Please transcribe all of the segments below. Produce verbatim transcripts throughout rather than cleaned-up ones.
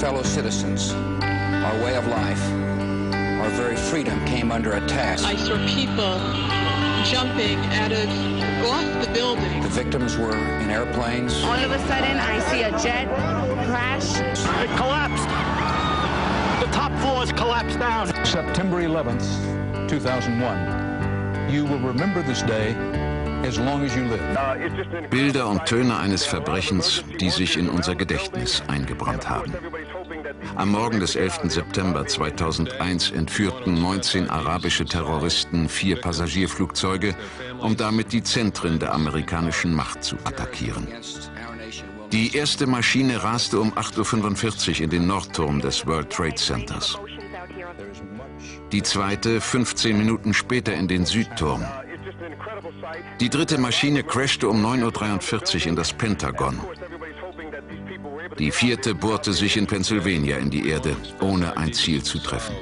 fellow citizens, our way of life, our very freedom came under attack. I saw people jumping at us across the building. The victims were in airplanes. All of a sudden, I see a jet crash. It collapsed. The top floors collapsed down. September eleventh, two thousand one. You will remember this day. Bilder und Töne eines Verbrechens, die sich in unser Gedächtnis eingebrannt haben. Am Morgen des elften September zweitausendeins entführten neunzehn arabische Terroristen vier Passagierflugzeuge, um damit die Zentren der amerikanischen Macht zu attackieren. Die erste Maschine raste um acht Uhr fünfundvierzig in den Nordturm des World Trade Centers. Die zweite fünfzehn Minuten später in den Südturm. Die dritte Maschine crashte um neun Uhr dreiundvierzig in das Pentagon. Die vierte bohrte sich in Pennsylvania in die Erde, ohne ein Ziel zu treffen.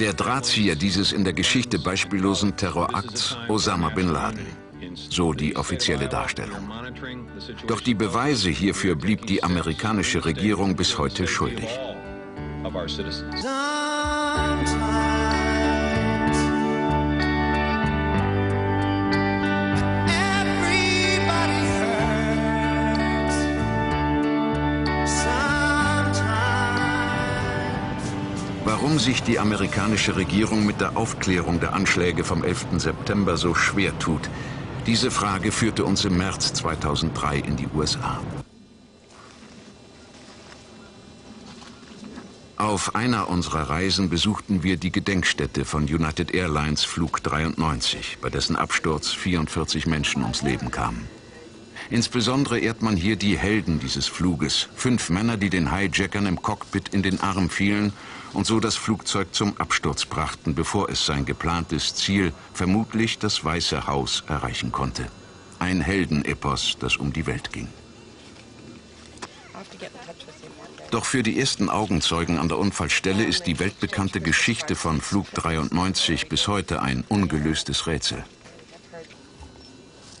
Der Drahtzieher dieses in der Geschichte beispiellosen Terrorakts, Osama bin Laden. So die offizielle Darstellung. Doch die Beweise hierfür blieb die amerikanische Regierung bis heute schuldig. Warum sich die amerikanische Regierung mit der Aufklärung der Anschläge vom elften September so schwer tut, diese Frage führte uns im März zweitausenddrei in die U S A. Auf einer unserer Reisen besuchten wir die Gedenkstätte von United Airlines Flug dreiundneunzig, bei dessen Absturz vierundvierzig Menschen ums Leben kamen. Insbesondere ehrt man hier die Helden dieses Fluges, fünf Männer, die den Hijackern im Cockpit in den Arm fielen und so das Flugzeug zum Absturz brachten, bevor es sein geplantes Ziel, vermutlich das Weiße Haus, erreichen konnte. Ein Heldenepos, das um die Welt ging. Doch für die ersten Augenzeugen an der Unfallstelle ist die weltbekannte Geschichte von Flug dreiundneunzig bis heute ein ungelöstes Rätsel.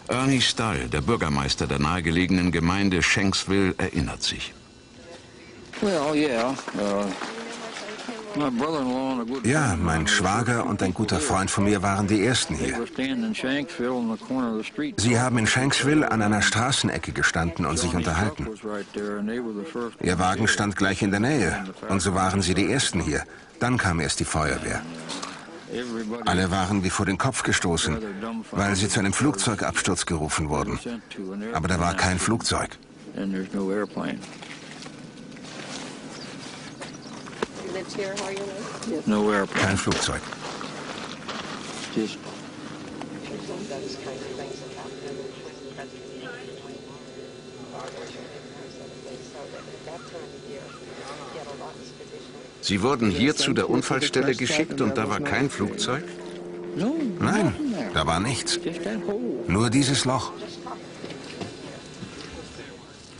Ernie Stahl, der Bürgermeister der nahegelegenen Gemeinde Shanksville, erinnert sich. Ja, mein Schwager und ein guter Freund von mir waren die Ersten hier. Sie haben in Shanksville an einer Straßenecke gestanden und sich unterhalten. Ihr Wagen stand gleich in der Nähe und so waren sie die Ersten hier. Dann kam erst die Feuerwehr. Alle waren wie vor den Kopf gestoßen, weil sie zu einem Flugzeugabsturz gerufen wurden. Aber da war kein Flugzeug. Kein Flugzeug. Sie wurden hier zu der Unfallstelle geschickt und da war kein Flugzeug? Nein, da war nichts. Nur dieses Loch.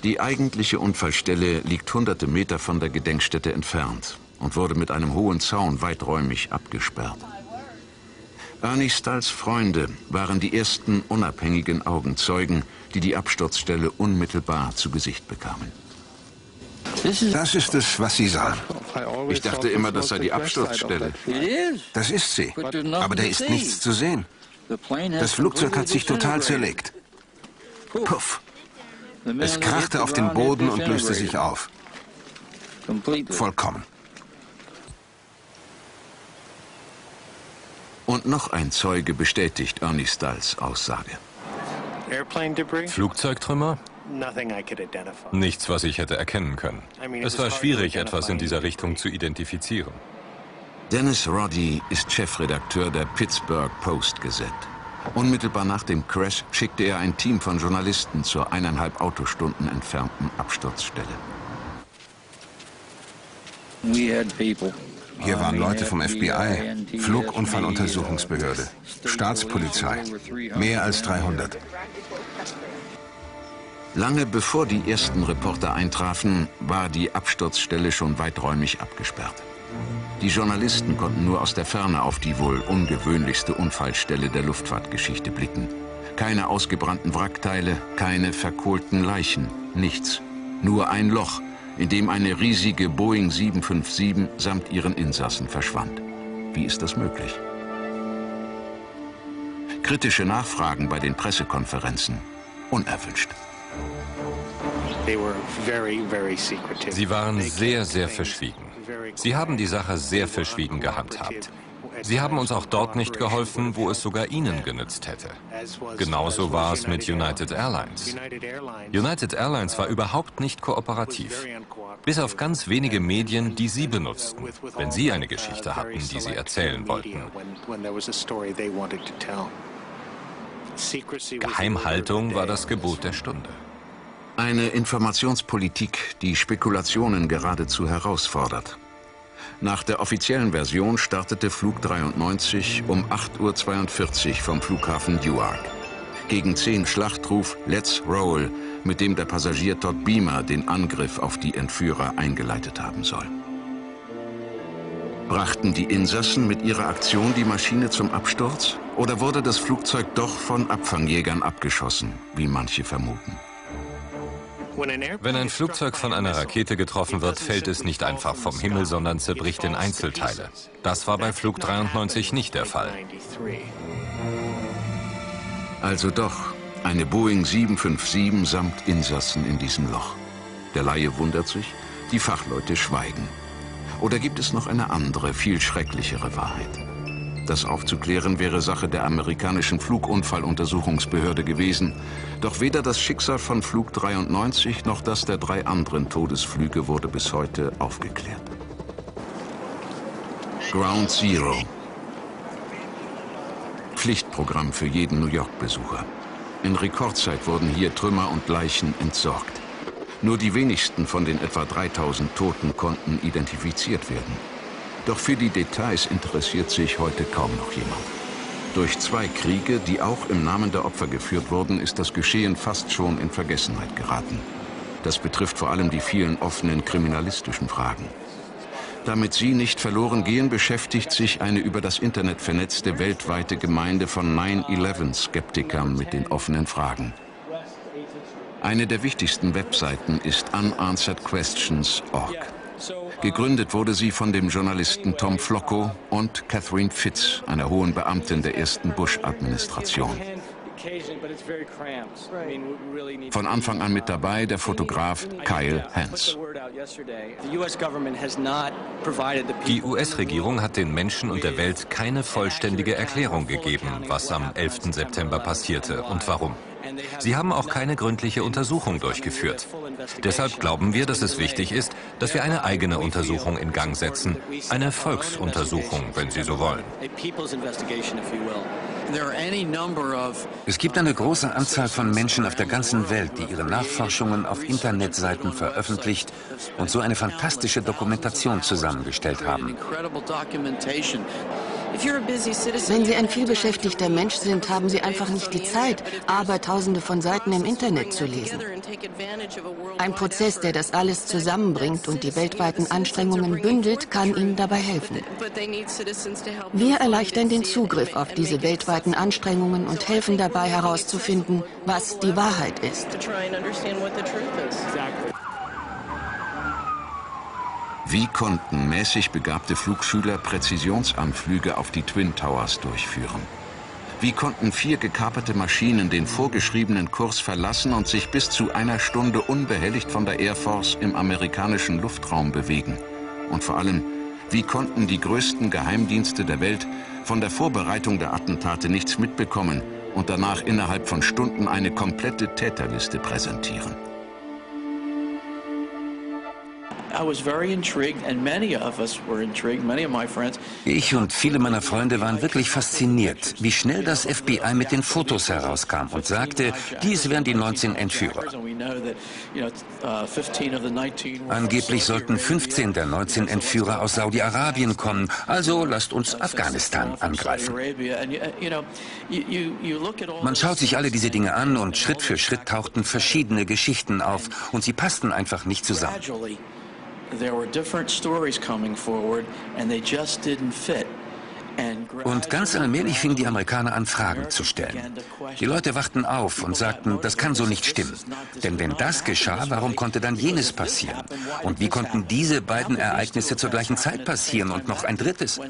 Die eigentliche Unfallstelle liegt hunderte Meter von der Gedenkstätte entfernt und wurde mit einem hohen Zaun weiträumig abgesperrt. Ernie Stahls Freunde waren die ersten unabhängigen Augenzeugen, die die Absturzstelle unmittelbar zu Gesicht bekamen. Das ist es, was Sie sahen. Ich dachte immer, das sei die Absturzstelle. Das ist sie, aber da ist nichts zu sehen. Das Flugzeug hat sich total zerlegt. Puff. Es krachte auf den Boden und löste sich auf. Vollkommen. Und noch ein Zeuge bestätigt Ernie Stahls Aussage. Flugzeugtrümmer? Nichts, was ich hätte erkennen können. Es war schwierig, etwas in dieser Richtung zu identifizieren. Dennis Roddy ist Chefredakteur der Pittsburgh Post-Gazette. Unmittelbar nach dem Crash schickte er ein Team von Journalisten zur eineinhalb Autostunden entfernten Absturzstelle. Hier waren Leute vom F B I, Flugunfalluntersuchungsbehörde, Staatspolizei, mehr als dreihundert. Lange bevor die ersten Reporter eintrafen, war die Absturzstelle schon weiträumig abgesperrt. Die Journalisten konnten nur aus der Ferne auf die wohl ungewöhnlichste Unfallstelle der Luftfahrtgeschichte blicken. Keine ausgebrannten Wrackteile, keine verkohlten Leichen, nichts. Nur ein Loch, in dem eine riesige Boeing sieben fünfsieben samt ihren Insassen verschwand. Wie ist das möglich? Kritische Nachfragen bei den Pressekonferenzen unerwünscht. Sie waren sehr, sehr verschwiegen. Sie haben die Sache sehr verschwiegen gehandhabt. Sie haben uns auch dort nicht geholfen, wo es sogar Ihnen genützt hätte. Genauso war es mit United Airlines. United Airlines war überhaupt nicht kooperativ, bis auf ganz wenige Medien, die Sie benutzten, wenn Sie eine Geschichte hatten, die Sie erzählen wollten. Geheimhaltung war das Gebot der Stunde. Eine Informationspolitik, die Spekulationen geradezu herausfordert. Nach der offiziellen Version startete Flug dreiundneunzig um acht Uhr zweiundvierzig vom Flughafen Newark. Gegen zehn Schlachtruf Let's Roll, mit dem der Passagier Todd Beamer den Angriff auf die Entführer eingeleitet haben soll. Brachten die Insassen mit ihrer Aktion die Maschine zum Absturz? Oder wurde das Flugzeug doch von Abfangjägern abgeschossen, wie manche vermuten? Wenn ein Flugzeug von einer Rakete getroffen wird, fällt es nicht einfach vom Himmel, sondern zerbricht in Einzelteile. Das war bei Flug dreiundneunzig nicht der Fall. Also doch, eine Boeing sieben fünfsieben samt Insassen in diesem Loch. Der Laie wundert sich, die Fachleute schweigen. Oder gibt es noch eine andere, viel schrecklichere Wahrheit? Das aufzuklären wäre Sache der amerikanischen Flugunfalluntersuchungsbehörde gewesen. Doch weder das Schicksal von Flug dreiundneunzig noch das der drei anderen Todesflüge wurde bis heute aufgeklärt. Ground Zero. Pflichtprogramm für jeden New York-Besucher. In Rekordzeit wurden hier Trümmer und Leichen entsorgt. Nur die wenigsten von den etwa dreitausend Toten konnten identifiziert werden. Doch für die Details interessiert sich heute kaum noch jemand. Durch zwei Kriege, die auch im Namen der Opfer geführt wurden, ist das Geschehen fast schon in Vergessenheit geraten. Das betrifft vor allem die vielen offenen kriminalistischen Fragen. Damit sie nicht verloren gehen, beschäftigt sich eine über das Internet vernetzte weltweite Gemeinde von nine eleven-Skeptikern mit den offenen Fragen. Eine der wichtigsten Webseiten ist unanswered questions punkt org. Gegründet wurde sie von dem Journalisten Tom Flocco und Catherine Fitz, einer hohen Beamtin der ersten Bush-Administration. Von Anfang an mit dabei der Fotograf Kyle Hans. Die U S-Regierung hat den Menschen und der Welt keine vollständige Erklärung gegeben, was am elften September passierte und warum. Sie haben auch keine gründliche Untersuchung durchgeführt. Deshalb glauben wir, dass es wichtig ist, dass wir eine eigene Untersuchung in Gang setzen, eine Volksuntersuchung, wenn Sie so wollen. Es gibt eine große Anzahl von Menschen auf der ganzen Welt, die ihre Nachforschungen auf Internetseiten veröffentlicht und so eine fantastische Dokumentation zusammengestellt haben. Wenn Sie ein vielbeschäftigter Mensch sind, haben Sie einfach nicht die Zeit, Abertausende von Seiten im Internet zu lesen. Ein Prozess, der das alles zusammenbringt und die weltweiten Anstrengungen bündelt, kann Ihnen dabei helfen. Wir erleichtern den Zugriff auf diese weltweiten Anstrengungen und helfen dabei herauszufinden, was die Wahrheit ist. Wie konnten mäßig begabte Flugschüler Präzisionsanflüge auf die Twin Towers durchführen? Wie konnten vier gekaperte Maschinen den vorgeschriebenen Kurs verlassen und sich bis zu einer Stunde unbehelligt von der Air Force im amerikanischen Luftraum bewegen? Und vor allem, wie konnten die größten Geheimdienste der Welt von der Vorbereitung der Attentate nichts mitbekommen und danach innerhalb von Stunden eine komplette Täterliste präsentieren? Ich und viele meiner Freunde waren wirklich fasziniert, wie schnell das F B I mit den Fotos herauskam und sagte, dies wären die neunzehn Entführer. Angeblich sollten fünfzehn der neunzehn Entführer aus Saudi-Arabien kommen, also lasst uns Afghanistan angreifen. Man schaut sich alle diese Dinge an und Schritt für Schritt tauchten verschiedene Geschichten auf und sie passten einfach nicht zusammen. There were different stories coming forward, and they just didn't fit. Und ganz allmählich fingen die Amerikaner an, Fragen zu stellen. Die Leute wachten auf und sagten, das kann so nicht stimmen. Denn wenn das geschah, warum konnte dann jenes passieren? Und wie konnten diese beiden Ereignisse zur gleichen Zeit passieren und noch ein drittes?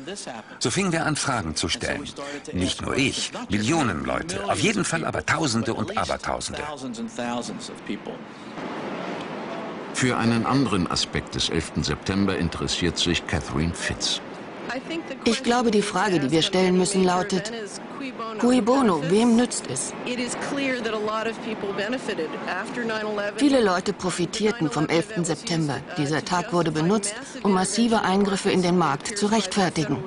So fingen wir an, Fragen zu stellen. Nicht nur ich, Millionen Leute, auf jeden Fall aber Tausende und Abertausende. Für einen anderen Aspekt des elften September interessiert sich Catherine Fitz. Ich glaube, die Frage, die wir stellen müssen, lautet, cui bono, wem nützt es? Viele Leute profitierten vom elften September. Dieser Tag wurde benutzt, um massive Eingriffe in den Markt zu rechtfertigen.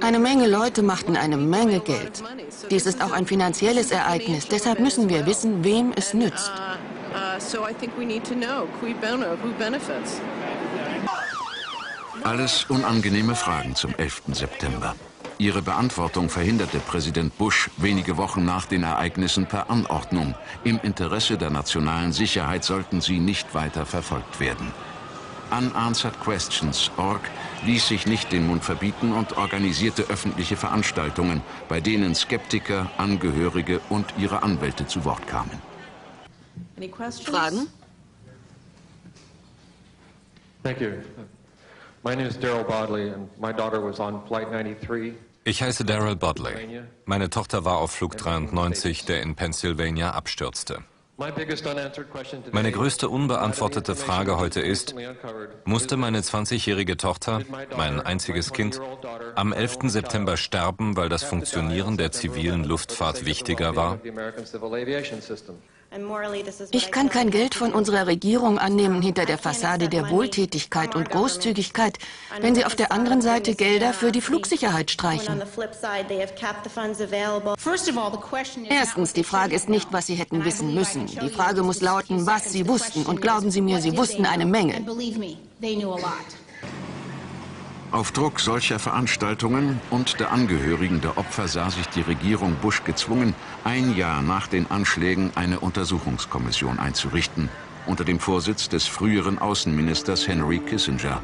Eine Menge Leute machten eine Menge Geld. Dies ist auch ein finanzielles Ereignis, deshalb müssen wir wissen, wem es nützt. Alles unangenehme Fragen zum elften September. Ihre Beantwortung verhinderte Präsident Bush wenige Wochen nach den Ereignissen per Anordnung. Im Interesse der nationalen Sicherheit sollten sie nicht weiter verfolgt werden. unanswered questions punkt org ließ sich nicht den Mund verbieten und organisierte öffentliche Veranstaltungen, bei denen Skeptiker, Angehörige und ihre Anwälte zu Wort kamen. Fragen? Thank you. My name is Daryl Bodley and my daughter was on flight ninety-three. Ich heiße Daryl Bodley. Meine Tochter war auf Flug dreiundneunzig, der in Pennsylvania abstürzte. Meine größte unbeantwortete Frage heute ist, musste meine zwanzigjährige Tochter, mein einziges Kind, am elften September sterben, weil das Funktionieren der zivilen Luftfahrt wichtiger war? Ich kann kein Geld von unserer Regierung annehmen hinter der Fassade der Wohltätigkeit und Großzügigkeit, wenn sie auf der anderen Seite Gelder für die Flugsicherheit streichen. Erstens, die Frage ist nicht, was sie hätten wissen müssen. Die Frage muss lauten, was sie wussten. Und glauben Sie mir, sie wussten eine Menge. Auf Druck solcher Veranstaltungen und der Angehörigen der Opfer sah sich die Regierung Bush gezwungen, ein Jahr nach den Anschlägen eine Untersuchungskommission einzurichten, unter dem Vorsitz des früheren Außenministers Henry Kissinger.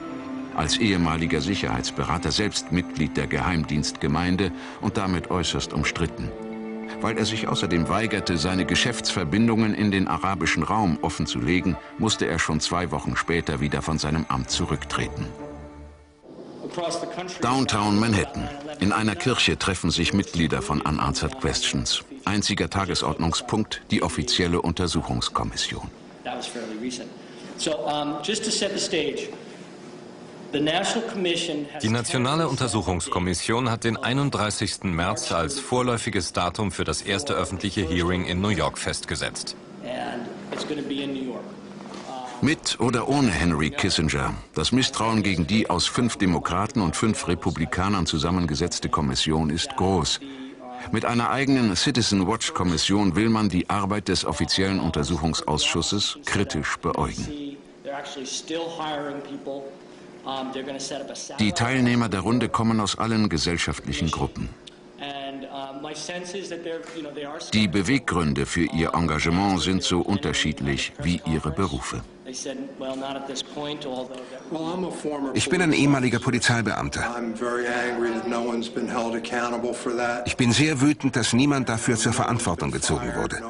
Als ehemaliger Sicherheitsberater selbst Mitglied der Geheimdienstgemeinde und damit äußerst umstritten. Weil er sich außerdem weigerte, seine Geschäftsverbindungen in den arabischen Raum offenzulegen, musste er schon zwei Wochen später wieder von seinem Amt zurücktreten. Downtown Manhattan. In einer Kirche treffen sich Mitglieder von Unanswered Questions. Einziger Tagesordnungspunkt, die offizielle Untersuchungskommission. Die Nationale Untersuchungskommission hat den einunddreißigsten März als vorläufiges Datum für das erste öffentliche Hearing in New York festgesetzt. Mit oder ohne Henry Kissinger, das Misstrauen gegen die aus fünf Demokraten und fünf Republikanern zusammengesetzte Kommission ist groß. Mit einer eigenen Citizen Watch Kommission will man die Arbeit des offiziellen Untersuchungsausschusses kritisch beäugen. Die Teilnehmer der Runde kommen aus allen gesellschaftlichen Gruppen. Die Beweggründe für ihr Engagement sind so unterschiedlich wie ihre Berufe. Ich bin ein ehemaliger Polizeibeamter. Ich bin sehr wütend, dass niemand dafür zur Verantwortung gezogen wurde.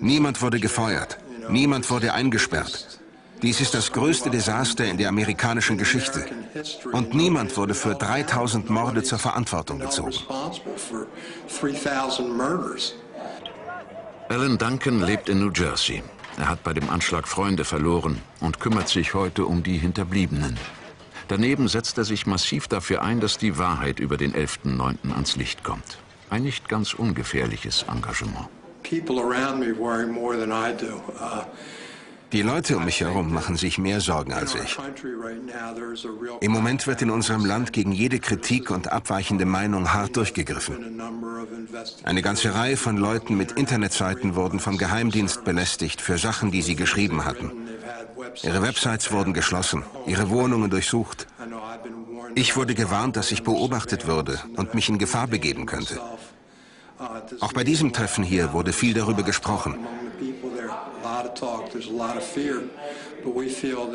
Niemand wurde gefeuert. Niemand wurde eingesperrt. Dies ist das größte Desaster in der amerikanischen Geschichte. Und niemand wurde für dreitausend Morde zur Verantwortung gezogen. Ellen Duncan lebt in New Jersey. Er hat bei dem Anschlag Freunde verloren und kümmert sich heute um die Hinterbliebenen. Daneben setzt er sich massiv dafür ein, dass die Wahrheit über den elften neunten ans Licht kommt. Ein nicht ganz ungefährliches Engagement. People around me worry more than I do. Uh, Die Leute um mich herum machen sich mehr Sorgen als ich. Im Moment wird in unserem Land gegen jede Kritik und abweichende Meinung hart durchgegriffen. Eine ganze Reihe von Leuten mit Internetseiten wurden vom Geheimdienst belästigt für Sachen, die sie geschrieben hatten. Ihre Websites wurden geschlossen, ihre Wohnungen durchsucht. Ich wurde gewarnt, dass ich beobachtet würde und mich in Gefahr begeben könnte. Auch bei diesem Treffen hier wurde viel darüber gesprochen.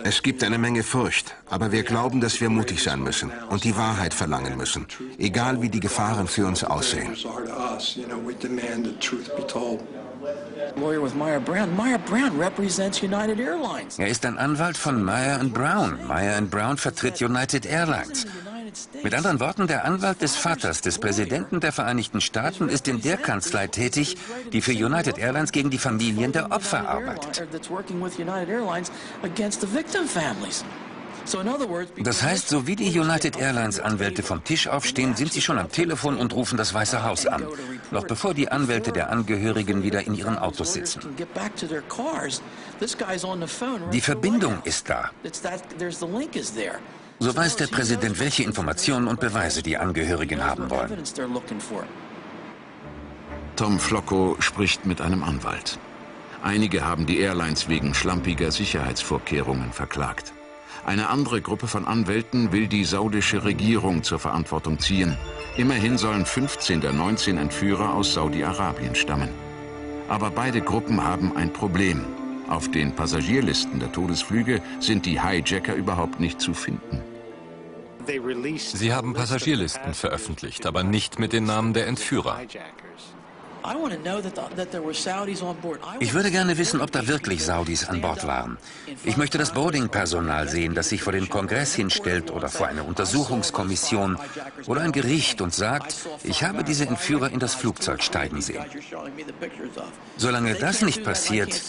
Es gibt eine Menge Furcht, aber wir glauben, dass wir mutig sein müssen und die Wahrheit verlangen müssen, egal wie die Gefahren für uns aussehen. Er ist ein Anwalt von Meyer and Brown. Meyer and Brown vertritt United Airlines. Mit anderen Worten, der Anwalt des Vaters des Präsidenten der Vereinigten Staaten ist in der Kanzlei tätig, die für United Airlines gegen die Familien der Opfer arbeitet. Das heißt, so wie die United Airlines-Anwälte vom Tisch aufstehen, sind sie schon am Telefon und rufen das Weiße Haus an, noch bevor die Anwälte der Angehörigen wieder in ihren Autos sitzen. Die Verbindung ist da. So weiß der Präsident, welche Informationen und Beweise die Angehörigen haben wollen. Tom Flocco spricht mit einem Anwalt. Einige haben die Airlines wegen schlampiger Sicherheitsvorkehrungen verklagt. Eine andere Gruppe von Anwälten will die saudische Regierung zur Verantwortung ziehen. Immerhin sollen fünfzehn der neunzehn Entführer aus Saudi-Arabien stammen. Aber beide Gruppen haben ein Problem. Auf den Passagierlisten der Todesflüge sind die Hijacker überhaupt nicht zu finden. Sie haben Passagierlisten veröffentlicht, aber nicht mit den Namen der Entführer. Ich würde gerne wissen, ob da wirklich Saudis an Bord waren. Ich möchte das Boarding-Personal sehen, das sich vor den Kongress hinstellt oder vor eine Untersuchungskommission oder ein Gericht und sagt, ich habe diese Entführer in das Flugzeug steigen sehen. Solange das nicht passiert,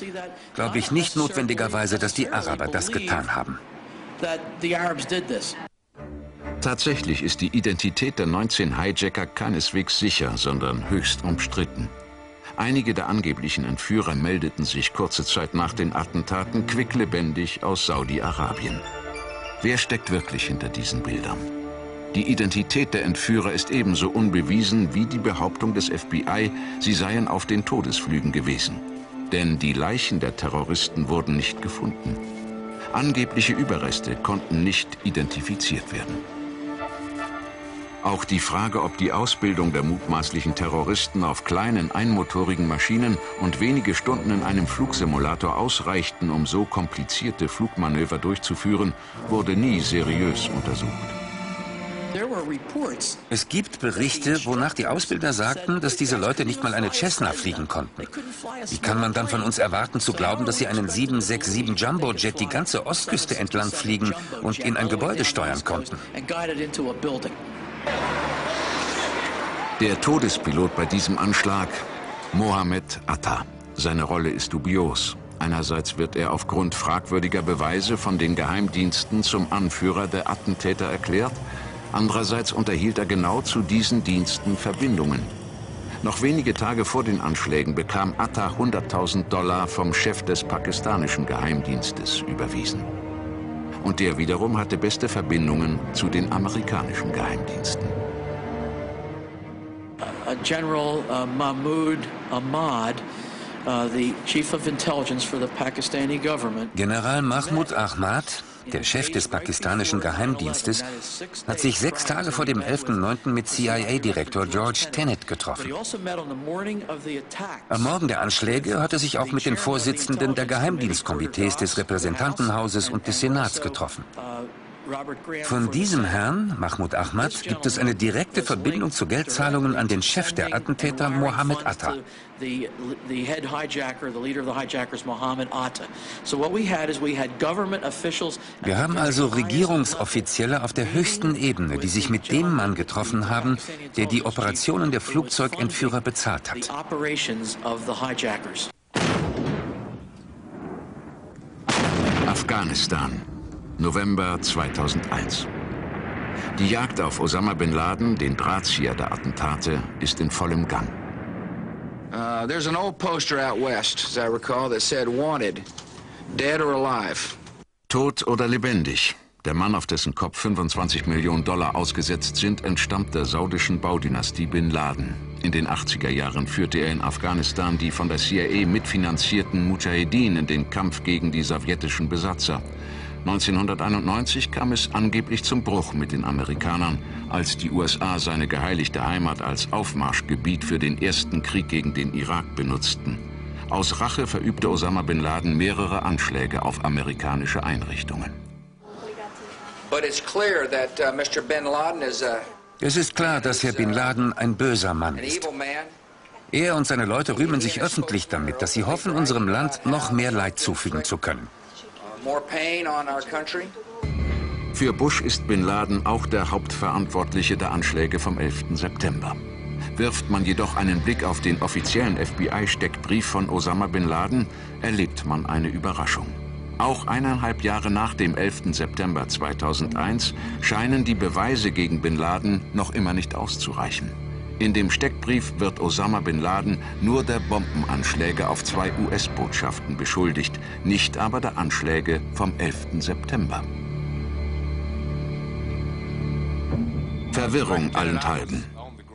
glaube ich nicht notwendigerweise, dass die Araber das getan haben. Tatsächlich ist die Identität der neunzehn Hijacker keineswegs sicher, sondern höchst umstritten. Einige der angeblichen Entführer meldeten sich kurze Zeit nach den Attentaten quicklebendig aus Saudi-Arabien. Wer steckt wirklich hinter diesen Bildern? Die Identität der Entführer ist ebenso unbewiesen wie die Behauptung des F B I, sie seien auf den Todesflügen gewesen. Denn die Leichen der Terroristen wurden nicht gefunden. Angebliche Überreste konnten nicht identifiziert werden. Auch die Frage, ob die Ausbildung der mutmaßlichen Terroristen auf kleinen, einmotorigen Maschinen und wenige Stunden in einem Flugsimulator ausreichten, um so komplizierte Flugmanöver durchzuführen, wurde nie seriös untersucht. Es gibt Berichte, wonach die Ausbilder sagten, dass diese Leute nicht mal eine Cessna fliegen konnten. Wie kann man dann von uns erwarten, zu glauben, dass sie einen sieben sechs sieben Jumbojet die ganze Ostküste entlang fliegen und in ein Gebäude steuern konnten? Der Todespilot bei diesem Anschlag, Mohammed Atta. Seine Rolle ist dubios. Einerseits wird er aufgrund fragwürdiger Beweise von den Geheimdiensten zum Anführer der Attentäter erklärt. Andererseits unterhielt er genau zu diesen Diensten Verbindungen. Noch wenige Tage vor den Anschlägen bekam Atta hunderttausend Dollar vom Chef des pakistanischen Geheimdienstes überwiesen. Und der wiederum hatte beste Verbindungen zu den amerikanischen Geheimdiensten. General uh, Mahmood Ahmed, uh, the Chief of Intelligence for the Pakistani government. General Mahmood Ahmed, der Chef des pakistanischen Geheimdienstes, hat sich sechs Tage vor dem elften neunten mit C I A-Direktor George Tenet getroffen. Am Morgen der Anschläge hat er sich auch mit den Vorsitzenden der Geheimdienstkomitees des Repräsentantenhauses und des Senats getroffen. Von diesem Herrn, Mahmood Ahmed, gibt es eine direkte Verbindung zu Geldzahlungen an den Chef der Attentäter, Mohammed Atta. Wir haben also Regierungsoffizielle auf der höchsten Ebene, die sich mit dem Mann getroffen haben, der die Operationen der Flugzeugentführer bezahlt hat. Afghanistan, November zweitausendeins. Die Jagd auf Osama bin Laden, den Drahtzieher der Attentate, ist in vollem Gang. Uh, there's an old poster out west, as I recall, that said wanted, dead or alive. Tot oder lebendig. Der Mann, auf dessen Kopf fünfundzwanzig Millionen Dollar ausgesetzt sind, entstammt der saudischen Baudynastie bin Laden. In den achtziger Jahren führte er in Afghanistan die von der C I A mitfinanzierten Mujahedin in den Kampf gegen die sowjetischen Besatzer. neunzehnhunderteinundneunzig kam es angeblich zum Bruch mit den Amerikanern, als die U S A seine geheiligte Heimat als Aufmarschgebiet für den ersten Krieg gegen den Irak benutzten. Aus Rache verübte Osama bin Laden mehrere Anschläge auf amerikanische Einrichtungen. Es ist klar, dass Herr bin Laden ein böser Mann ist. Er und seine Leute rühmen sich öffentlich damit, dass sie hoffen, unserem Land noch mehr Leid zufügen zu können. Für Bush ist bin Laden auch der Hauptverantwortliche der Anschläge vom elften September. Wirft man jedoch einen Blick auf den offiziellen F B I-Steckbrief von Osama bin Laden, erlebt man eine Überraschung. Auch eineinhalb Jahre nach dem elften September zweitausendeins scheinen die Beweise gegen bin Laden noch immer nicht auszureichen. In dem Steckbrief wird Osama bin Laden nur der Bombenanschläge auf zwei U S-Botschaften beschuldigt, nicht aber der Anschläge vom elften September. Verwirrung allenthalben.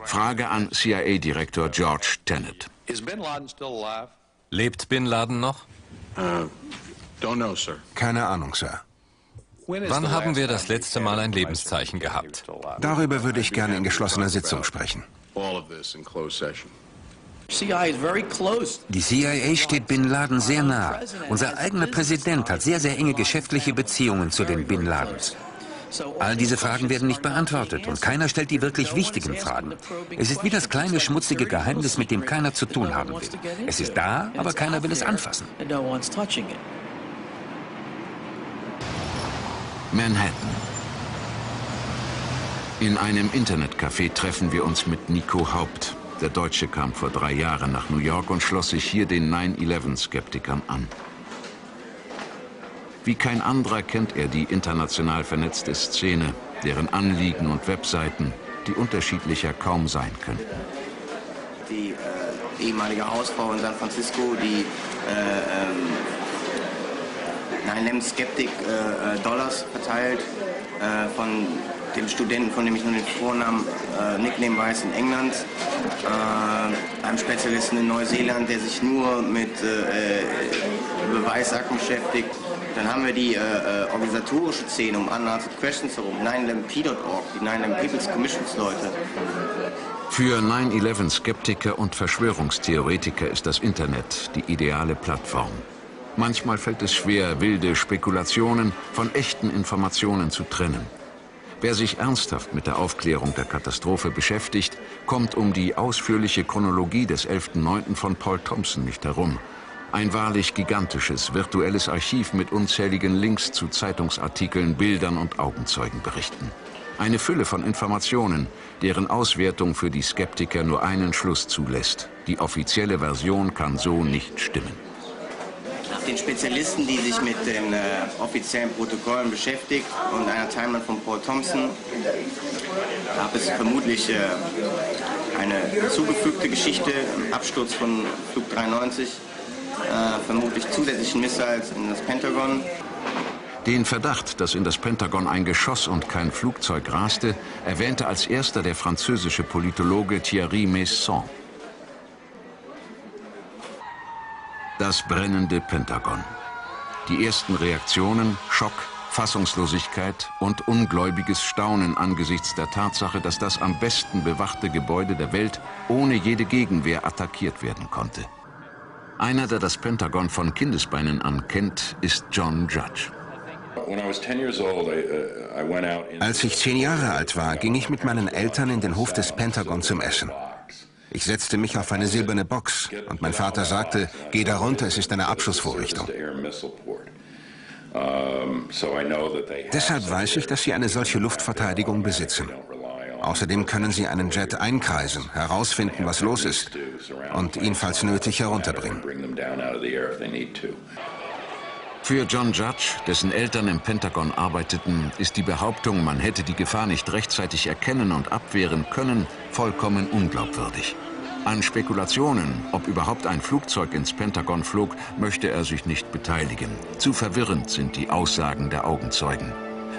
Frage an C I A-Direktor George Tenet. Lebt bin Laden noch? Uh, don't know, sir. Keine Ahnung, Sir. Wann haben wir das letzte Mal ein Lebenszeichen gehabt? Darüber würde ich gerne in geschlossener Sitzung sprechen. Die C I A steht bin Laden sehr nahe. Unser eigener Präsident hat sehr, sehr enge geschäftliche Beziehungen zu den bin Ladens. All diese Fragen werden nicht beantwortet und keiner stellt die wirklich wichtigen Fragen. Es ist wie das kleine, schmutzige Geheimnis, mit dem keiner zu tun haben will. Es ist da, aber keiner will es anfassen. Manhattan. In einem Internetcafé treffen wir uns mit Nico Haupt. Der Deutsche kam vor drei Jahren nach New York und schloss sich hier den neun elf-Skeptikern an. Wie kein anderer kennt er die international vernetzte Szene, deren Anliegen und Webseiten, die unterschiedlicher kaum sein könnten. Die äh, ehemalige Hausfrau in San Francisco, die äh, ähm, neun elf-Skeptik äh, Dollars verteilt, äh, von dem Studenten, von dem ich nur den Vornamen äh, Nickname weiß, in England, äh, einem Spezialisten in Neuseeland, der sich nur mit äh, Beweissachen beschäftigt. Dann haben wir die äh, organisatorische Szene um unanswered questions herum, nine lamp dot org, die nine lamp people's commissions-Leute. Für neun elf-Skeptiker und Verschwörungstheoretiker ist das Internet die ideale Plattform. Manchmal fällt es schwer, wilde Spekulationen von echten Informationen zu trennen. Wer sich ernsthaft mit der Aufklärung der Katastrophe beschäftigt, kommt um die ausführliche Chronologie des elften neunten von Paul Thompson nicht herum. Ein wahrlich gigantisches, virtuelles Archiv mit unzähligen Links zu Zeitungsartikeln, Bildern und Augenzeugenberichten. Eine Fülle von Informationen, deren Auswertung für die Skeptiker nur einen Schluss zulässt. Die offizielle Version kann so nicht stimmen. Nach den Spezialisten, die sich mit den äh, offiziellen Protokollen beschäftigt und einer Timeline von Paul Thompson, gab es vermutlich äh, eine zugefügte Geschichte im Absturz von Flug dreiundneunzig. Äh, vermutlich zusätzlichen Missiles in das Pentagon. Den Verdacht, dass in das Pentagon ein Geschoss und kein Flugzeug raste, erwähnte als erster der französische Politologe Thierry Maisson. Das brennende Pentagon. Die ersten Reaktionen, Schock, Fassungslosigkeit und ungläubiges Staunen angesichts der Tatsache, dass das am besten bewachte Gebäude der Welt ohne jede Gegenwehr attackiert werden konnte. Einer, der das Pentagon von Kindesbeinen an kennt, ist John Judge. Als ich zehn Jahre alt war, ging ich mit meinen Eltern in den Hof des Pentagon zum Essen. Ich setzte mich auf eine silberne Box und mein Vater sagte, geh da runter, es ist eine Abschussvorrichtung. Deshalb weiß ich, dass sie eine solche Luftverteidigung besitzen. Außerdem können sie einen Jet einkreisen, herausfinden, was los ist und ihn, falls nötig, herunterbringen. Für John Judge, dessen Eltern im Pentagon arbeiteten, ist die Behauptung, man hätte die Gefahr nicht rechtzeitig erkennen und abwehren können, vollkommen unglaubwürdig. An Spekulationen, ob überhaupt ein Flugzeug ins Pentagon flog, möchte er sich nicht beteiligen. Zu verwirrend sind die Aussagen der Augenzeugen.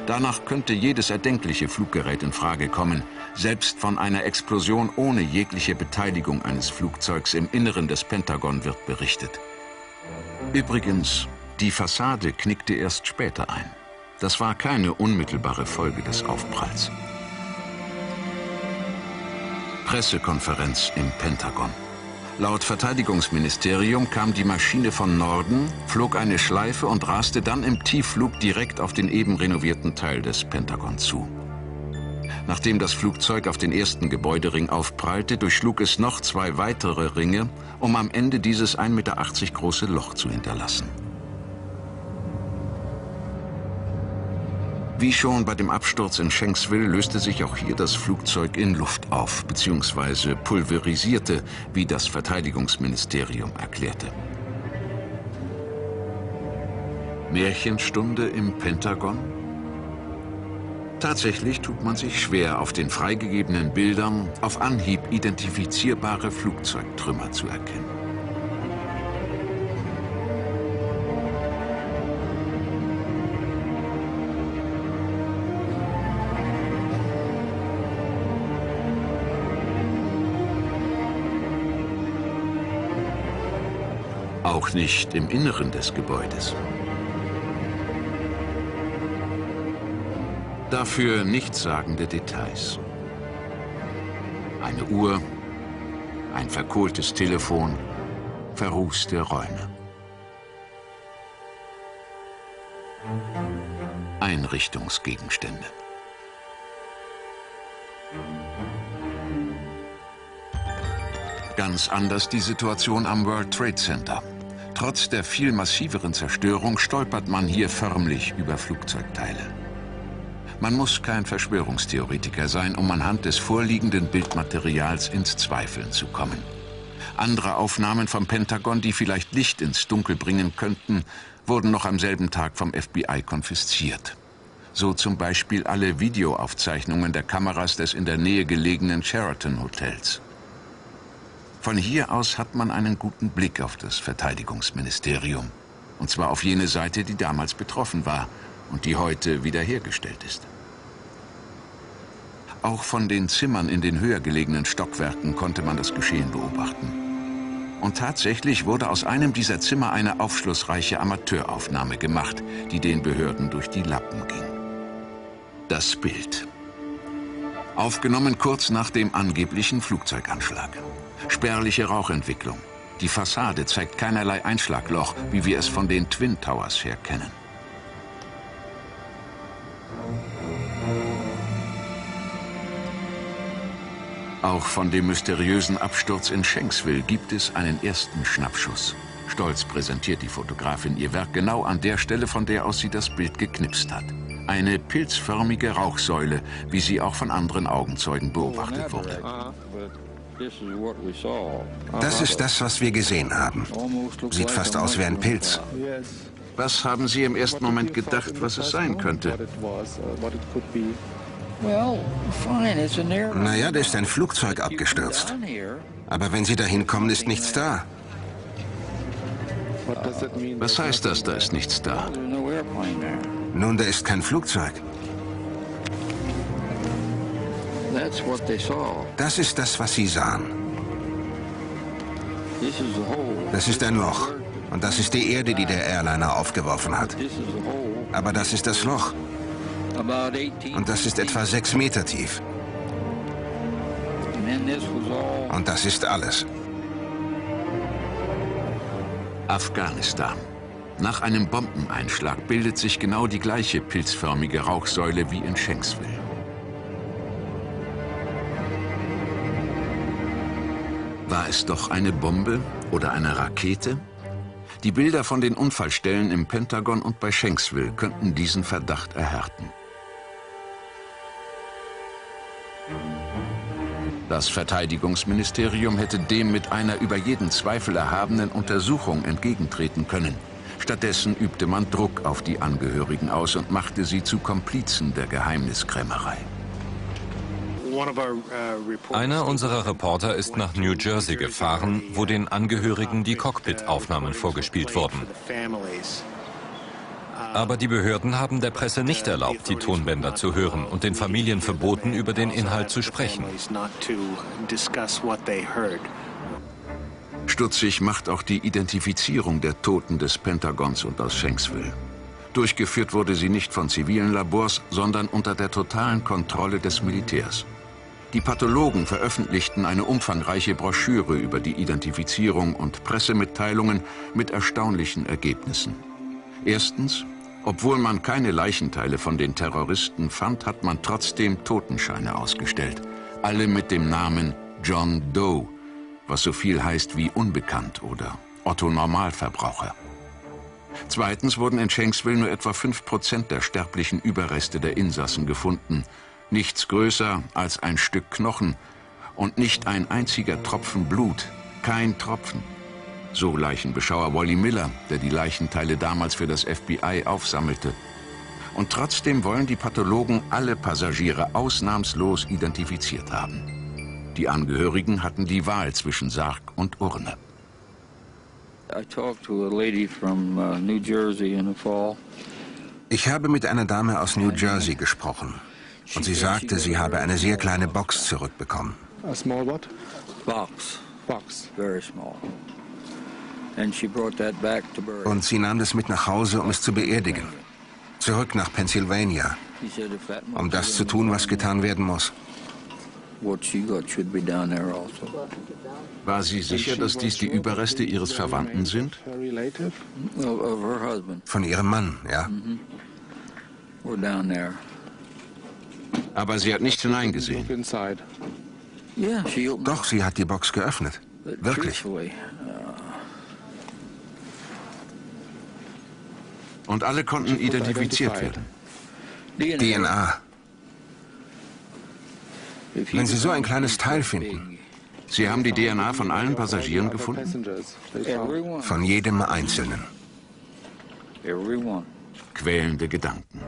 Danach könnte jedes erdenkliche Fluggerät in Frage kommen. Selbst von einer Explosion ohne jegliche Beteiligung eines Flugzeugs im Inneren des Pentagon wird berichtet. Übrigens, die Fassade knickte erst später ein. Das war keine unmittelbare Folge des Aufpralls. Pressekonferenz im Pentagon. Laut Verteidigungsministerium kam die Maschine von Norden, flog eine Schleife und raste dann im Tiefflug direkt auf den eben renovierten Teil des Pentagon zu. Nachdem das Flugzeug auf den ersten Gebäudering aufprallte, durchschlug es noch zwei weitere Ringe, um am Ende dieses ein Meter achtzig große Loch zu hinterlassen. Wie schon bei dem Absturz in Shanksville löste sich auch hier das Flugzeug in Luft auf, bzw. pulverisierte, wie das Verteidigungsministerium erklärte. Märchenstunde im Pentagon? Tatsächlich tut man sich schwer, auf den freigegebenen Bildern auf Anhieb identifizierbare Flugzeugtrümmer zu erkennen. Auch nicht im Inneren des Gebäudes. Dafür nichtssagende Details. Eine Uhr, ein verkohltes Telefon, verrußte Räume. Einrichtungsgegenstände. Ganz anders die Situation am World Trade Center. Trotz der viel massiveren Zerstörung stolpert man hier förmlich über Flugzeugteile. Man muss kein Verschwörungstheoretiker sein, um anhand des vorliegenden Bildmaterials ins Zweifeln zu kommen. Andere Aufnahmen vom Pentagon, die vielleicht Licht ins Dunkel bringen könnten, wurden noch am selben Tag vom F B I konfisziert. So zum Beispiel alle Videoaufzeichnungen der Kameras des in der Nähe gelegenen Sheraton Hotels. Von hier aus hat man einen guten Blick auf das Verteidigungsministerium. Und zwar auf jene Seite, die damals betroffen war und die heute wiederhergestellt ist. Auch von den Zimmern in den höher gelegenen Stockwerken konnte man das Geschehen beobachten. Und tatsächlich wurde aus einem dieser Zimmer eine aufschlussreiche Amateuraufnahme gemacht, die den Behörden durch die Lappen ging. Das Bild. Aufgenommen kurz nach dem angeblichen Flugzeuganschlag. Spärliche Rauchentwicklung. Die Fassade zeigt keinerlei Einschlagloch, wie wir es von den Twin Towers her kennen. Auch von dem mysteriösen Absturz in Shanksville gibt es einen ersten Schnappschuss. Stolz präsentiert die Fotografin ihr Werk genau an der Stelle, von der aus sie das Bild geknipst hat. Eine pilzförmige Rauchsäule, wie sie auch von anderen Augenzeugen beobachtet wurde. Das ist das, was wir gesehen haben. Sieht fast aus wie ein Pilz. Was haben Sie im ersten Moment gedacht, was es sein könnte? Naja, da ist ein Flugzeug abgestürzt. Aber wenn Sie dahin kommen, ist nichts da. Was heißt das, da ist nichts da? Nun, da ist kein Flugzeug. Das ist das, was sie sahen. Das ist ein Loch. Und das ist die Erde, die der Airliner aufgeworfen hat. Aber das ist das Loch. Und das ist etwa sechs Meter tief. Und das ist alles. Afghanistan. Nach einem Bombeneinschlag bildet sich genau die gleiche pilzförmige Rauchsäule wie in Shanksville. War es doch eine Bombe oder eine Rakete? Die Bilder von den Unfallstellen im Pentagon und bei Shanksville könnten diesen Verdacht erhärten. Das Verteidigungsministerium hätte dem mit einer über jeden Zweifel erhabenen Untersuchung entgegentreten können. Stattdessen übte man Druck auf die Angehörigen aus und machte sie zu Komplizen der Geheimniskrämerei. Einer unserer Reporter ist nach New Jersey gefahren, wo den Angehörigen die Cockpitaufnahmen vorgespielt wurden. Aber die Behörden haben der Presse nicht erlaubt, die Tonbänder zu hören und den Familien verboten, über den Inhalt zu sprechen. Stutzig macht auch die Identifizierung der Toten des Pentagons und aus Shanksville. Durchgeführt wurde sie nicht von zivilen Labors, sondern unter der totalen Kontrolle des Militärs. Die Pathologen veröffentlichten eine umfangreiche Broschüre über die Identifizierung und Pressemitteilungen mit erstaunlichen Ergebnissen. Erstens, obwohl man keine Leichenteile von den Terroristen fand, hat man trotzdem Totenscheine ausgestellt. Alle mit dem Namen John Doe, was so viel heißt wie unbekannt oder Otto Normalverbraucher. Zweitens wurden in Shanksville nur etwa fünf Prozent der sterblichen Überreste der Insassen gefunden. Nichts größer als ein Stück Knochen und nicht ein einziger Tropfen Blut. Kein Tropfen. So Leichenbeschauer Wally Miller, der die Leichenteile damals für das F B I aufsammelte. Und trotzdem wollen die Pathologen alle Passagiere ausnahmslos identifiziert haben. Die Angehörigen hatten die Wahl zwischen Sarg und Urne. Ich habe mit einer Dame aus New Jersey gesprochen. Und sie sagte, sie habe eine sehr kleine Box zurückbekommen. A small what? Box. Box. Very small. And she brought that back to bury. Und sie nahm das mit nach Hause, um es zu beerdigen. Zurück nach Pennsylvania, um das zu tun, was getan werden muss. War sie sicher, dass dies die Überreste ihres Verwandten sind? Von ihrem Mann, ja. Aber sie hat nicht hineingesehen. Doch, sie hat die Box geöffnet. Wirklich. Und alle konnten identifiziert werden. D N A. Wenn Sie so ein kleines Teil finden. Sie haben die D N A von allen Passagieren gefunden? Von jedem Einzelnen. Quälende Gedanken.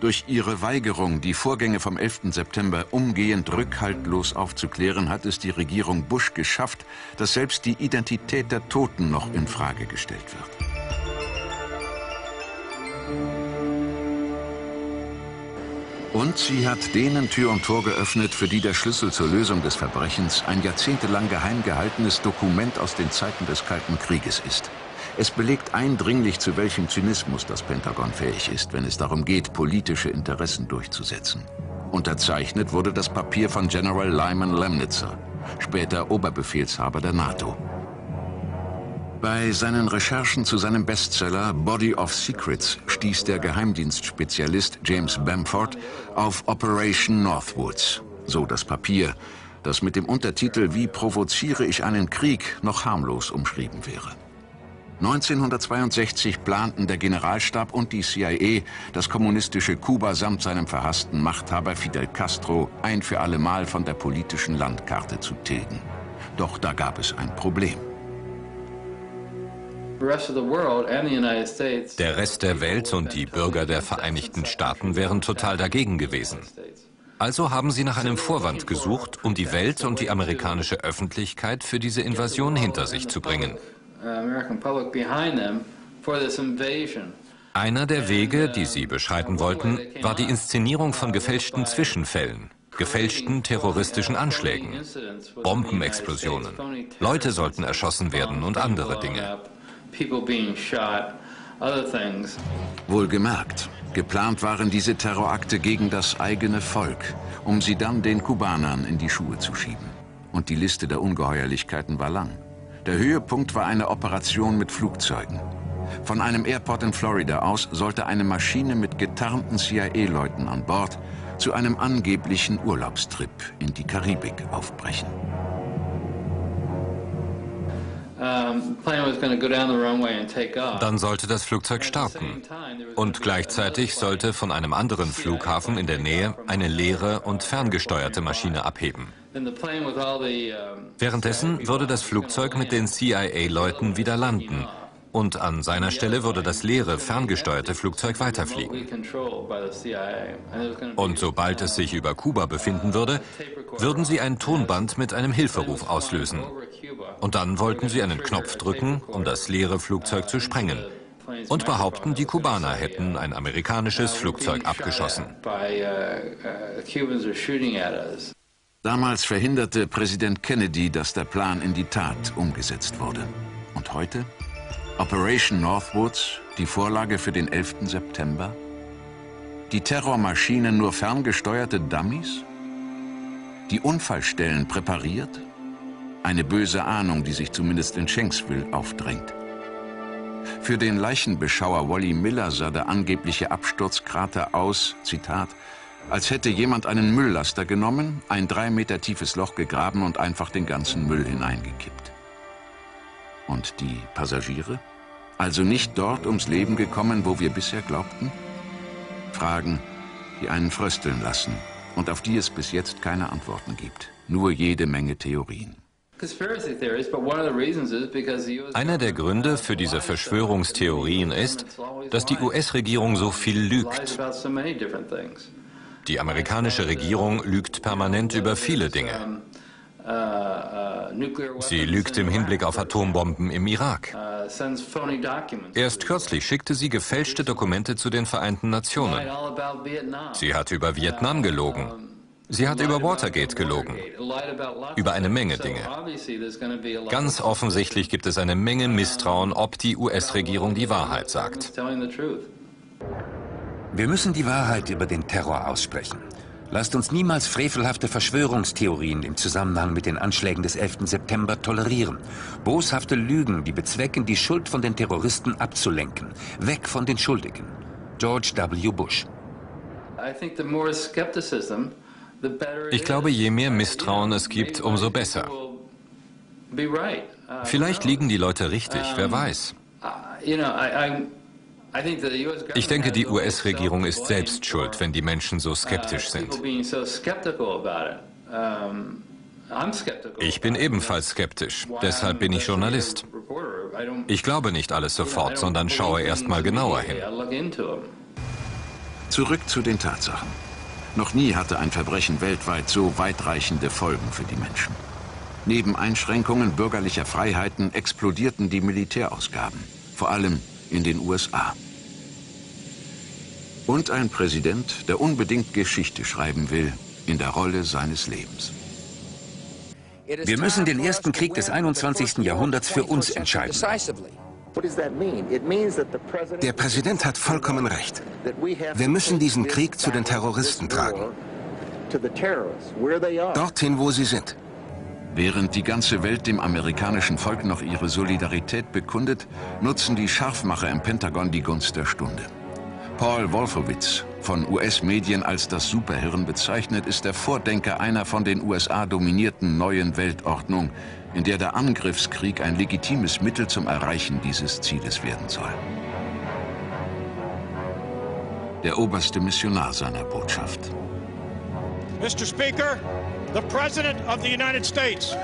Durch ihre Weigerung, die Vorgänge vom elften September umgehend rückhaltlos aufzuklären, hat es die Regierung Bush geschafft, dass selbst die Identität der Toten noch in Frage gestellt wird. Und sie hat denen Tür und Tor geöffnet, für die der Schlüssel zur Lösung des Verbrechens ein jahrzehntelang geheim gehaltenes Dokument aus den Zeiten des Kalten Krieges ist. Es belegt eindringlich, zu welchem Zynismus das Pentagon fähig ist, wenn es darum geht, politische Interessen durchzusetzen. Unterzeichnet wurde das Papier von General Lyman Lemnitzer, später Oberbefehlshaber der NATO. Bei seinen Recherchen zu seinem Bestseller Body of Secrets stieß der Geheimdienstspezialist James Bamford auf Operation Northwoods, so das Papier, das mit dem Untertitel »Wie provoziere ich einen Krieg« noch harmlos umschrieben wäre. neunzehnhundertzweiundsechzig planten der Generalstab und die C I A, das kommunistische Kuba samt seinem verhassten Machthaber Fidel Castro ein für allemal von der politischen Landkarte zu tilgen. Doch da gab es ein Problem. Der Rest der Welt und die Bürger der Vereinigten Staaten wären total dagegen gewesen. Also haben sie nach einem Vorwand gesucht, um die Welt und die amerikanische Öffentlichkeit für diese Invasion hinter sich zu bringen. Einer der Wege, die sie beschreiten wollten, war die Inszenierung von gefälschten Zwischenfällen, gefälschten terroristischen Anschlägen, Bombenexplosionen. Leute sollten erschossen werden und andere Dinge. Wohlgemerkt, geplant waren diese Terrorakte gegen das eigene Volk, um sie dann den Kubanern in die Schuhe zu schieben. Und die Liste der Ungeheuerlichkeiten war lang. Der Höhepunkt war eine Operation mit Flugzeugen. Von einem Airport in Florida aus sollte eine Maschine mit getarnten C I A-Leuten an Bord zu einem angeblichen Urlaubstrip in die Karibik aufbrechen. Dann sollte das Flugzeug starten und gleichzeitig sollte von einem anderen Flughafen in der Nähe eine leere und ferngesteuerte Maschine abheben. Währenddessen würde das Flugzeug mit den C I A-Leuten wieder landen und an seiner Stelle würde das leere, ferngesteuerte Flugzeug weiterfliegen. Und sobald es sich über Kuba befinden würde, würden sie ein Tonband mit einem Hilferuf auslösen. Und dann wollten sie einen Knopf drücken, um das leere Flugzeug zu sprengen und behaupten, die Kubaner hätten ein amerikanisches Flugzeug abgeschossen. Damals verhinderte Präsident Kennedy, dass der Plan in die Tat umgesetzt wurde. Und heute? Operation Northwoods, die Vorlage für den elften September? Die Terrormaschinen nur ferngesteuerte Dummies? die Unfallstellen präpariert? Eine böse Ahnung, die sich zumindest in Shanksville aufdrängt. Für den Leichenbeschauer Wally Miller sah der angebliche Absturzkrater aus, Zitat, als hätte jemand einen Mülllaster genommen, ein drei Meter tiefes Loch gegraben und einfach den ganzen Müll hineingekippt. Und die Passagiere? Also nicht dort ums Leben gekommen, wo wir bisher glaubten? Fragen, die einen frösteln lassen und auf die es bis jetzt keine Antworten gibt. Nur jede Menge Theorien. Einer der Gründe für diese Verschwörungstheorien ist, dass die U S-Regierung so viel lügt. Die amerikanische Regierung lügt permanent über viele Dinge. Sie lügt im Hinblick auf Atombomben im Irak. Erst kürzlich schickte sie gefälschte Dokumente zu den Vereinten Nationen. Sie hat über Vietnam gelogen. Sie hat über Watergate gelogen, über eine Menge Dinge. Ganz offensichtlich gibt es eine Menge Misstrauen, ob die U S-Regierung die Wahrheit sagt. Wir müssen die Wahrheit über den Terror aussprechen. Lasst uns niemals frevelhafte Verschwörungstheorien im Zusammenhang mit den Anschlägen des elften September tolerieren. Boshafte Lügen, die bezwecken, die Schuld von den Terroristen abzulenken. Weg von den Schuldigen. George W. Bush. Ich glaube, je mehr Misstrauen es gibt, umso besser. Vielleicht liegen die Leute richtig, wer weiß. Ich denke, die U S-Regierung ist selbst schuld, wenn die Menschen so skeptisch sind. Ich bin ebenfalls skeptisch, deshalb bin ich Journalist. Ich glaube nicht alles sofort, sondern schaue erst mal genauer hin. Zurück zu den Tatsachen. Noch nie hatte ein Verbrechen weltweit so weitreichende Folgen für die Menschen. Neben Einschränkungen bürgerlicher Freiheiten explodierten die Militärausgaben, vor allem in den U S A. Und ein Präsident, der unbedingt Geschichte schreiben will, in der Rolle seines Lebens. Wir müssen den ersten Krieg des einundzwanzigsten Jahrhunderts für uns entscheiden. Der Präsident hat vollkommen recht. Wir müssen diesen Krieg zu den Terroristen tragen. Dorthin, wo sie sind. Während die ganze Welt dem amerikanischen Volk noch ihre Solidarität bekundet, nutzen die Scharfmacher im Pentagon die Gunst der Stunde. Paul Wolfowitz, von U S-Medien als das Superhirn bezeichnet, ist der Vordenker einer von den U S A dominierten neuen Weltordnung, in der der Angriffskrieg ein legitimes Mittel zum Erreichen dieses Zieles werden soll. Der oberste Missionar seiner Botschaft. Mister Speaker, the President of the United States.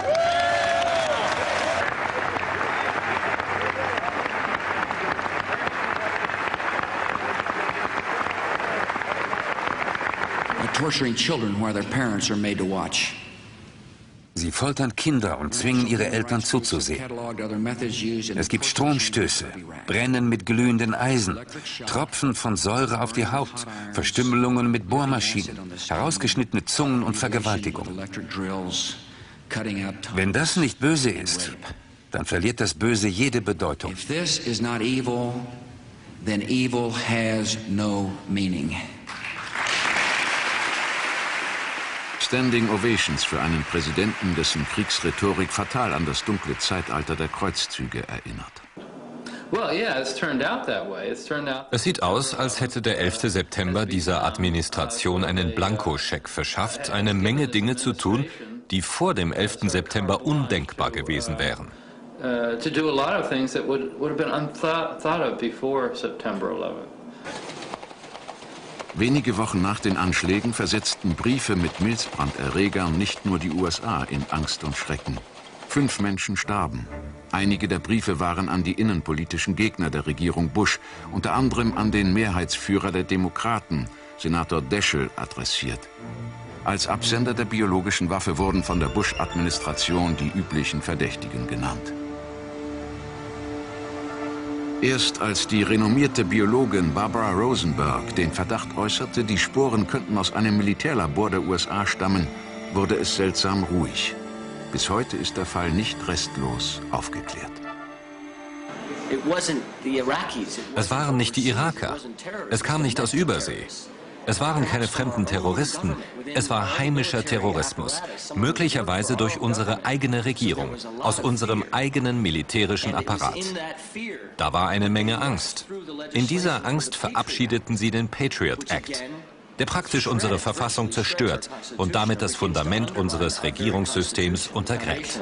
Torturing children while their parents are made to watch. Sie foltern Kinder und zwingen ihre Eltern zuzusehen. Es gibt Stromstöße, Brennen mit glühenden Eisen, Tropfen von Säure auf die Haut, Verstümmelungen mit Bohrmaschinen, herausgeschnittene Zungen und Vergewaltigung. Wenn das nicht böse ist, dann verliert das Böse jede Bedeutung. If this is not evil, then evil has no meaning. Standing Ovations für einen Präsidenten, dessen Kriegsrhetorik fatal an das dunkle Zeitalter der Kreuzzüge erinnert. Es sieht aus, als hätte der elfte September dieser Administration einen Blankoscheck verschafft, eine Menge Dinge zu tun, die vor dem elften September undenkbar gewesen wären. Wenige Wochen nach den Anschlägen versetzten Briefe mit Milzbranderregern nicht nur die U S A in Angst und Schrecken. Fünf Menschen starben. Einige der Briefe waren an die innenpolitischen Gegner der Regierung Bush, unter anderem an den Mehrheitsführer der Demokraten, Senator Daschle, adressiert. Als Absender der biologischen Waffe wurden von der Bush-Administration die üblichen Verdächtigen genannt. Erst als die renommierte Biologin Barbara Rosenberg den Verdacht äußerte, die Sporen könnten aus einem Militärlabor der U S A stammen, wurde es seltsam ruhig. Bis heute ist der Fall nicht restlos aufgeklärt. Es waren nicht die Iraker. Es kam nicht aus Übersee. Es waren keine fremden Terroristen, es war heimischer Terrorismus, möglicherweise durch unsere eigene Regierung, aus unserem eigenen militärischen Apparat. Da war eine Menge Angst. In dieser Angst verabschiedeten sie den Patriot Act, der praktisch unsere Verfassung zerstört und damit das Fundament unseres Regierungssystems untergräbt.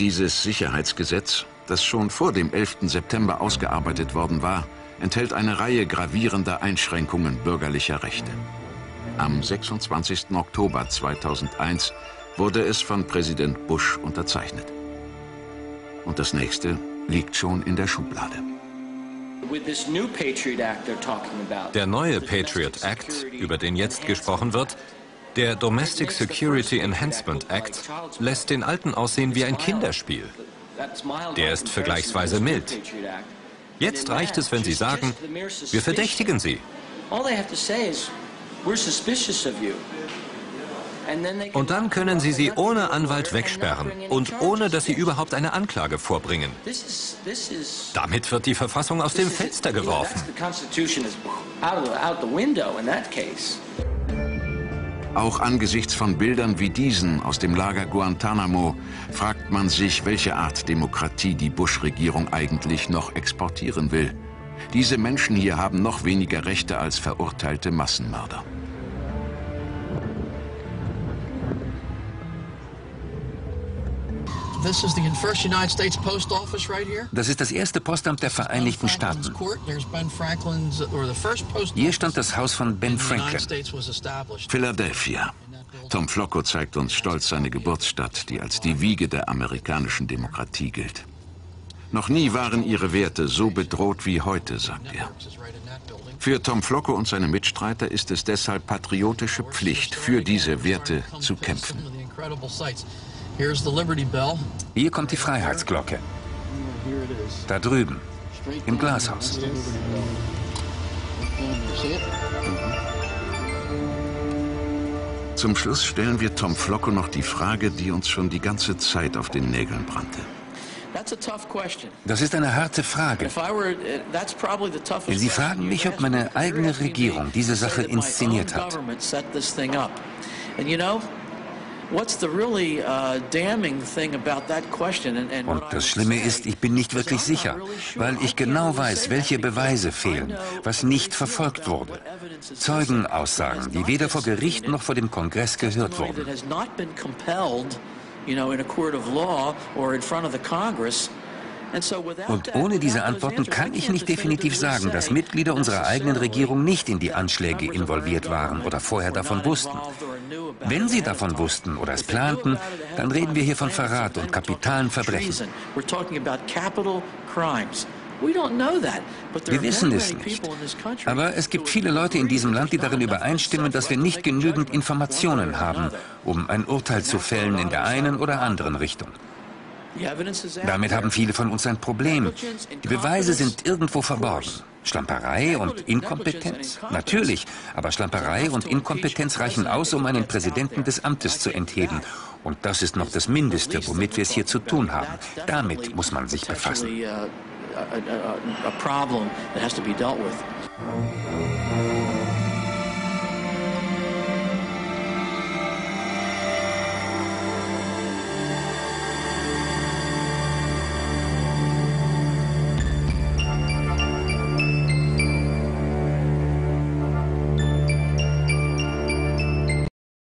Dieses Sicherheitsgesetz, das schon vor dem elften September ausgearbeitet worden war, enthält eine Reihe gravierender Einschränkungen bürgerlicher Rechte. Am sechsundzwanzigsten Oktober zweitausendeins wurde es von Präsident Bush unterzeichnet. Und das nächste liegt schon in der Schublade. Der neue Patriot Act, über den jetzt gesprochen wird, der Domestic Security Enhancement Act, lässt den alten aussehen wie ein Kinderspiel. Der ist vergleichsweise mild. Jetzt reicht es, wenn Sie sagen, wir verdächtigen Sie. Und dann können Sie sie ohne Anwalt wegsperren und ohne, dass Sie überhaupt eine Anklage vorbringen. Damit wird die Verfassung aus dem Fenster geworfen. Auch angesichts von Bildern wie diesen aus dem Lager Guantanamo fragt man sich, welche Art Demokratie die Bush-Regierung eigentlich noch exportieren will. Diese Menschen hier haben noch weniger Rechte als verurteilte Massenmörder. Das ist das erste Postamt der Vereinigten Staaten. Hier stand das Haus von Ben Franklin. Philadelphia. Tom Flocco zeigt uns stolz seine Geburtsstadt, die als die Wiege der amerikanischen Demokratie gilt. Noch nie waren ihre Werte so bedroht wie heute, sagt er. Für Tom Flocco und seine Mitstreiter ist es deshalb patriotische Pflicht, für diese Werte zu kämpfen. Hier kommt die Freiheitsglocke. Da drüben, im Glashaus. Zum Schluss stellen wir Tom Flocco noch die Frage, die uns schon die ganze Zeit auf den Nägeln brannte. Das ist eine harte Frage. Sie fragen mich, ob meine eigene Regierung diese Sache inszeniert hat. Und das Schlimme ist, ich bin nicht wirklich sicher, weil ich genau weiß, welche Beweise fehlen, was nicht verfolgt wurde. Zeugenaussagen, die weder vor Gericht noch vor dem Kongress gehört wurden. Und ohne diese Antworten kann ich nicht definitiv sagen, dass Mitglieder unserer eigenen Regierung nicht in die Anschläge involviert waren oder vorher davon wussten. Wenn sie davon wussten oder es planten, dann reden wir hier von Verrat und kapitalen Verbrechen. Wir wissen es nicht. Aber es gibt viele Leute in diesem Land, die darin übereinstimmen, dass wir nicht genügend Informationen haben, um ein Urteil zu fällen in der einen oder anderen Richtung. Damit haben viele von uns ein Problem. Die Beweise sind irgendwo verborgen. Schlamperei und Inkompetenz? Natürlich, aber Schlamperei und Inkompetenz reichen aus, um einen Präsidenten des Amtes zu entheben. Und das ist noch das Mindeste, womit wir es hier zu tun haben. Damit muss man sich befassen. A problem that has to be dealt with.